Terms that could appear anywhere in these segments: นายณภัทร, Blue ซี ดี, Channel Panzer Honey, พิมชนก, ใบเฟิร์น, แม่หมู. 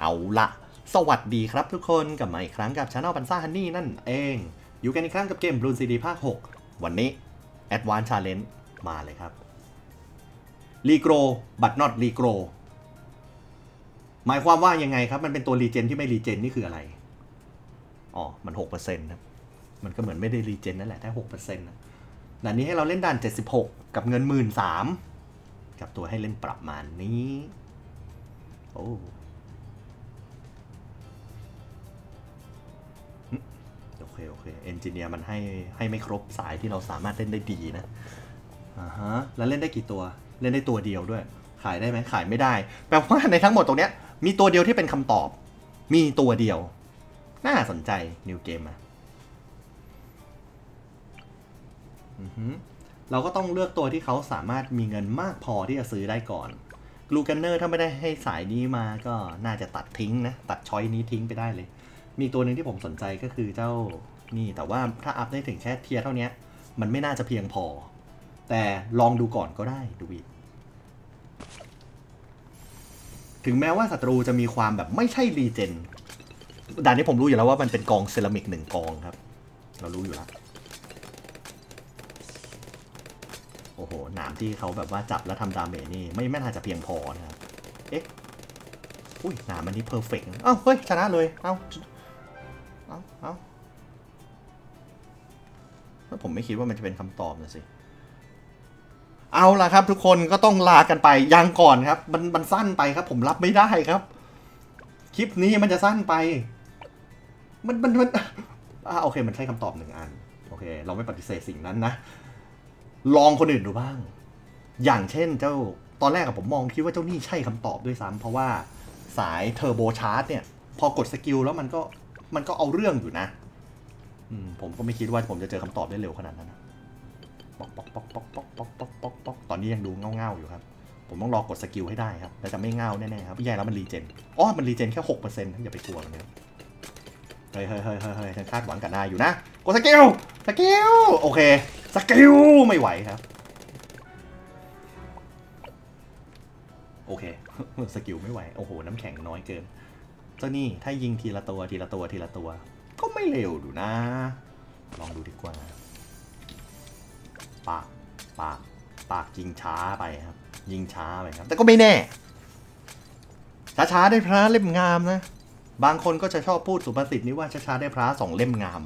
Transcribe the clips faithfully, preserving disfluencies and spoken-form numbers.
เอาละสวัสดีครับทุกคนกลับมาอีกครั้งกับ Channel Panzer Honey นั่นเองอยู่กันอีกครั้งกับเกม Blue ซี ดี ภาคหกวันนี้ Advanced Challenge มาเลยครับ Regrow but not Regrow หมายความว่ายังไงครับมันเป็นตัว Regen ที่ไม่ Regen นี่คืออะไรอ๋อมัน หกเปอร์เซ็นต์ นะมันก็เหมือนไม่ได้ Regen นั่นแหละแค่ หกเปอร์เซ็นต์ นะด่านนี้ให้เราเล่นด่านเจ็ดสิบหกกับเงิน หนึ่งหมื่นสามพัน กับตัวให้เล่นประมาณนี้โอ้โอเคโอเคเอนจิเนียร์มันให้ให้ไม่ครบสายที่เราสามารถเล่นได้ดีนะอ่าฮะแล้วเล่นได้กี่ตัวเล่นได้ตัวเดียวด้วยขายได้ไหมขายไม่ได้แปลว่าในทั้งหมดตรงเนี้ยมีตัวเดียวที่เป็นคำตอบมีตัวเดียวน่าสนใจนิวเกมอ่ะอือฮึเราก็ต้องเลือกตัวที่เขาสามารถมีเงินมากพอที่จะซื้อได้ก่อนกลูกันเนอร์ถ้าไม่ได้ให้สายนี้มาก็น่าจะตัดทิ้งนะตัดช้อยนี้ทิ้งไปได้เลยมีตัวหนึ่งที่ผมสนใจก็คือเจ้านี่แต่ว่าถ้าอัพได้ถึงแค่เทียร์เท่านี้มันไม่น่าจะเพียงพอแต่ลองดูก่อนก็ได้ดูอีกถึงแม้ว่าศัตรูจะมีความแบบไม่ใช่รีเจนด่านนี้ผมรู้อยู่แล้วว่ามันเป็นกองเซรามิกหนึ่งกองครับเรารู้อยู่แล้วโอ้โหหนามที่เขาแบบว่าจับแล้วทำดาเมจนี่ไม่แม่น่าจะเพียงพอนะครับเอ๊ะอุ้ยหนามอันนี้เพอร์เฟกต์อ้าวเฮ้ยชนะเลยเอ้าเอ้าเอ้าผมไม่คิดว่ามันจะเป็นคำตอบนะสิเอาละครับทุกคนก็ต้องลากันไปยังก่อนครับมันมันสั้นไปครับผมรับไม่ได้ครับคลิปนี้มันจะสั้นไปมันมันมันอ่าโอเคมันใช่คำตอบหนึ่งอันโอเคเราไม่ปฏิเสธสิ่งนั้นนะลองคนอื่นดูบ้างอย่างเช่นเจ้าตอนแรกผมมองคิดว่าเจ้านี่ใช่คำตอบด้วยซ้ำเพราะว่าสายเทอร์โบชาร์จเนี่ยพอกดสกิลแล้วมันก็มันก็เอาเรื่องอยู่นะผมก็ไม่คิดว่าผมจะเจอคำตอบได้เร็วขนาดนั้นนะป๊อกป๊อกป๊อกป๊อกป๊อกป๊อกป๊อกป๊อกป๊อกตอนนี้ยังดูเง่าเง่าอยู่ครับผมต้องรอกดสกิลให้ได้ครับแล้วจะไม่เง่าแน่ๆครับแย่แล้วมันรีเจนอ๋อมันรีเจนแค่หกเปอร์เซ็นต์อย่าไปกลัวมันนะเฮ้ยเฮ้ยเฮ้ยเฮ้ยเฮ้ยฉันคาดหวังกันได้อยู่นะกดสกิลสกิลโอเคสกิลไม่ไหวครับโอเคสกิลไม่ไหวโอ้โหน้ำแข็งน้อยเกินเจ้านี่ถ้ายิงทีละตัวทีละตัวทีละตัวก็ไม่เร็วดูนะลองดูดีกว่าปากปากปากยิงช้าไปครับยิงช้าไปครับแต่ก็ไม่แน่ช้าๆได้พระเล่มงามนะบางคนก็จะชอบพูดสุภาษิตนี้ว่าช้าๆได้พระสองเล่มงาม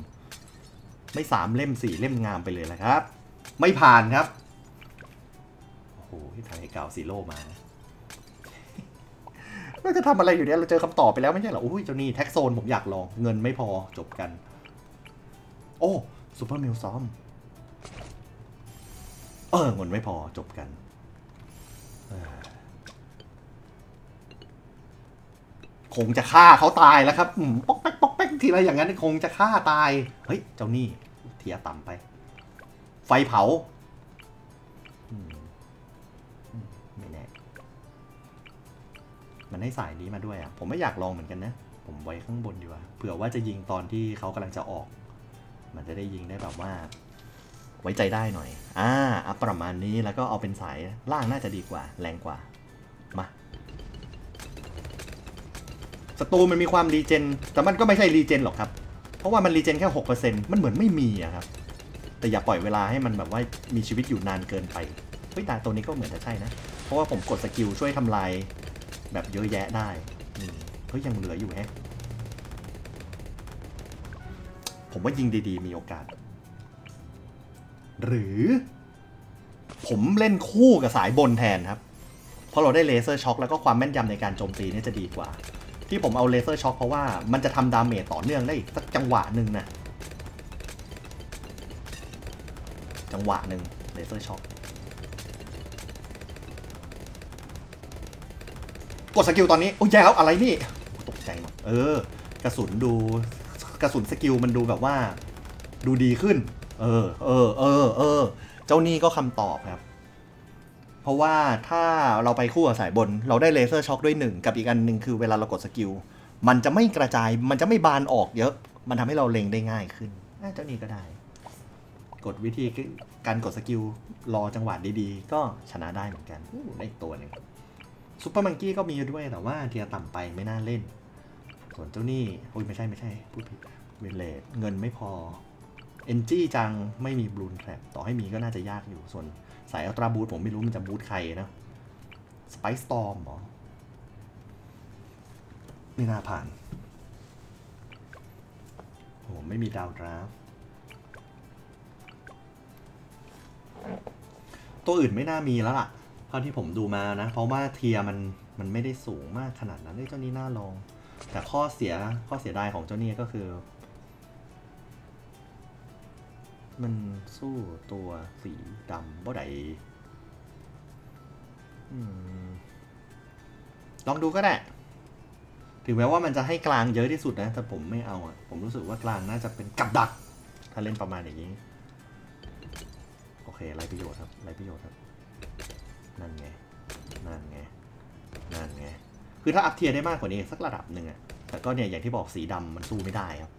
ไม่สามเล่มสี่เล่มงามไปเลยละครับไม่ผ่านครับโอ้โหที่ทางไอ้กาวซีโร่มาเราจะทำอะไรอยู่เนี่ยเราเจอคำตอบไปแล้วไม่ใช่เหรออุ้ยเจ้านี่แท็กโซนผมอยากลองเงินไม่พอจบกันโอ้ซูเปอร์มิลซ้อมเออเงินไม่พอจบกันคงจะฆ่าเขาตายแล้วครับป๊อกแป๊กป๊อกแป๊กทีไรอย่างนั้นคงจะฆ่าตายเฮ้ยเจ้านี่เทียต่ำไปไฟเผาไม่แน่มันให้สายนี้มาด้วยอ่ะผมไม่อยากลองเหมือนกันนะผมไว้ข้างบนดีกว่าเผื่อว่าจะยิงตอนที่เขากำลังจะออกมันจะได้ยิงได้แบบว่าไว้ใจได้หน่อยอ่าประมาณนี้แล้วก็เอาเป็นสายล่างน่าจะดีกว่าแรงกว่ามาศัตรูมันมีความรีเจนแต่มันก็ไม่ใช่รีเจนหรอกครับเพราะว่ามันรีเจนแค่ หกเปอร์เซ็นต์ มันเหมือนไม่มีอะครับแต่อย่าปล่อยเวลาให้มันแบบว่ามีชีวิตอยู่นานเกินไปเฮ้ยตาตัวนี้ก็เหมือนจะใช่นะเพราะว่าผมกดสกิลช่วยทำลายแบบเยอะแยะได้เฮ้ยยังเหลืออยู่แฮะผมว่ายิงดีๆมีโอกาสหรือผมเล่นคู่กับสายบนแทนครับเพราะเราได้เลเซอร์ช็อคแล้วก็ความแม่นยำในการโจมตีนี่จะดีกว่าที่ผมเอาเลเซอร์ช็อคเพราะว่ามันจะทำดาเมจต่อเนื่องได้อีกสักจังหวะหนึ่งนะจังหวะหนึ่งเลเซอร์ช็อคกดสกิลตอนนี้โอ้ยแย่แล้วอะไรนี่ตกใจหมดเออกระสุนดูกระสุนสกิลมันดูแบบว่าดูดีขึ้นเออเออเออเออเจ้านี่ก็คำตอบครับเพราะว่าถ้าเราไปคู่กับสายบนเราได้เลเซอร์ช็อคด้วยหนึ่งกับอีกอันหนึ่งคือเวลาเรากดสกิลมันจะไม่กระจายมันจะไม่บานออกเยอะมันทำให้เราเล็งได้ง่ายขึ้นเจ้านี้ก็ได้กดวิธีการกดสกิลรอจังหวะดีๆก็ชนะได้เหมือนกันได้ตัวหนึ่งซุปเปอร์มังกี้ก็มีด้วยแต่ว่าเทียร์ต่ำไปไม่น่าเล่น ส่วนเจ้านี่โอ้ยไม่ใช่ไม่ใช่พูดผิดเวเลตเงินไม่พอเอนจี้จังไม่มีบลูนแทรปต่อให้มีก็น่าจะยากอยู่ส่วนสายอัลตราบูทผมไม่รู้มันจะบูทใครนะสไปซ์ตอมหรอไม่น่าผ่านโอ้ไม่มีดาวดราฟตัวอื่นไม่น่ามีแล้วล่ะเท่าที่ผมดูมานะเพราะว่าเทียมันมันไม่ได้สูงมากขนาดนั้นเจ้านี้น่าลองแต่ข้อเสียข้อเสียดายของเจ้านี้ก็คือมันสู้ตัวสีดำบ่ได้ลองดูก็ได้ถึงแม้ว่ามันจะให้กลางเยอะที่สุดนะแต่ผมไม่เอาอ่ะผมรู้สึกว่ากลางน่าจะเป็นกับดักถ้าเล่นประมาณอย่างนี้โอเคไรประโยชน์ครับไรประโยชน์ครับนั่นไงนั่นไงนั่นไงคือถ้าอัพเทียร์ได้มากกว่านี้สักระดับหนึ่งอ่ะแต่ก็เนี่ยอย่างที่บอกสีดำมันสู้ไม่ได้ครับ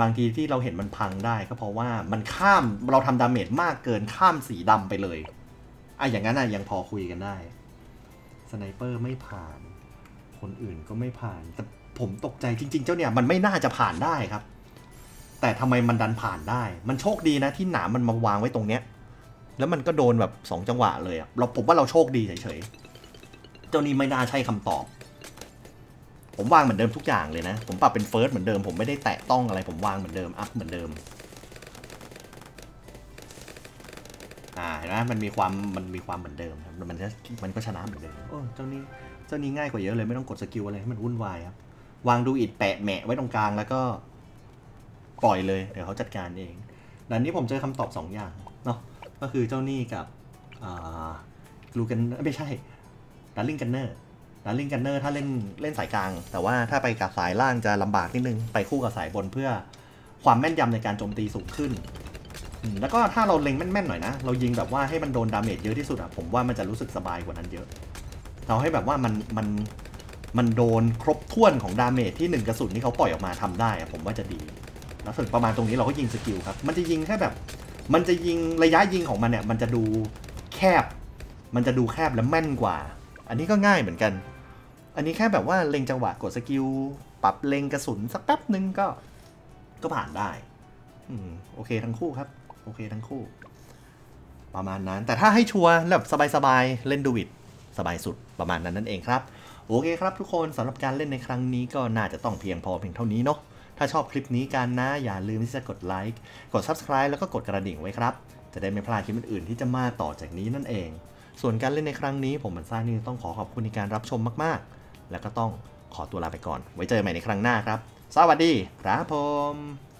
บางทีที่เราเห็นมันพังได้ก็เพราะว่ามันข้ามเราทำดาเมจมากเกินข้ามสีดำไปเลยอ่ะอย่างนั้นอ่ะยังพอคุยกันได้สไนเปอร์ไม่ผ่านคนอื่นก็ไม่ผ่านแต่ผมตกใจจริงๆเจ้าเนี่ยมันไม่น่าจะผ่านได้ครับแต่ทำไมมันดันผ่านได้มันโชคดีนะที่หนามมันมาวางไว้ตรงเนี้ยแล้วมันก็โดนแบบสองจังหวะเลยอ่ะเราผมว่าเราโชคดีเฉยๆเจ้านี้ไม่น่าใช่คำตอบผมวางเหมือนเดิมทุกอย่างเลยนะผมปรับเป็นเฟิร์สเหมือนเดิมผมไม่ได้แตะต้องอะไรผมวางเหมือนเดิมอัพเหมือนเดิมอ่าเห็นไหมมันมีความมันมีความเหมือนเดิมครับมันก็มันก็ชนะเหมือนเดิมโอ้เจ้านี้เจ้านี้ง่ายกว่าเยอะเลยไม่ต้องกดสกิลอะไรให้มันวุ่นวายครับวางดูอิดแปะแหมะไว้ตรงกลางแล้วก็ปล่อยเลยเดี๋ยวเขาจัดการเองดันนี้ผมเจอคำตอบสองอย่างเนาะก็คือเจ้านี่กับอ่ากลูกันไม่ใช่ดันลิงกันเนอร์ดันลิงกันเนอร์ถ้าเล่นเล่นสายกลางแต่ว่าถ้าไปกับสายล่างจะลำบากนิดนึงไปคู่กับสายบนเพื่อความแม่นยำในการโจมตีสูงขึ้นแล้วก็ถ้าเราเล็งแม่นๆหน่อยนะเรายิงแบบว่าให้มันโดนดาเมจเยอะที่สุดอะผมว่ามันจะรู้สึกสบายกว่านั้นเยอะเราให้แบบว่ามันมันมันโดนครบถ้วนของดาเมจที่หนึ่งกระสุนที่เขาปล่อยออกมาทำได้อะผมว่าจะดีแล้วส่วนประมาณตรงนี้เราก็ยิงสกิลครับมันจะยิงแค่แบบมันจะยิงระยะยิงของมันเนี่ยมันจะดูแคบมันจะดูแคบและแม่นกว่าอันนี้ก็ง่ายเหมือนกันอันนี้แค่แบบว่าเล็งจังหวะกดสกิลปรับเล็งกระสุนสักแป๊บนึงก็ก็ผ่านได้อืมโอเคทั้งคู่ครับโอเคทั้งคู่ประมาณนั้นแต่ถ้าให้ชัวร์แบบสบายๆเล่นดูวิดสบายสุดประมาณนั้นนั่นเองครับโอเคครับทุกคนสำหรับการเล่นในครั้งนี้ก็น่าจะต้องเพียงพอเพียงเท่านี้เนาะถ้าชอบคลิปนี้กันนะอย่าลืมที่จะกดไลค์กด ซับสไครบ์ แล้วก็กดกระดิ่งไว้ครับจะได้ไม่พลาดคลิปอื่นๆที่จะมาต่อจากนี้นั่นเองส่วนการเล่นในครั้งนี้ผมมันซ่านี่ต้องขอขอบคุณในการรับชมมากๆแล้วก็ต้องขอตัวลาไปก่อนไว้เจอใหม่ในครั้งหน้าครับสวัสดีครับผม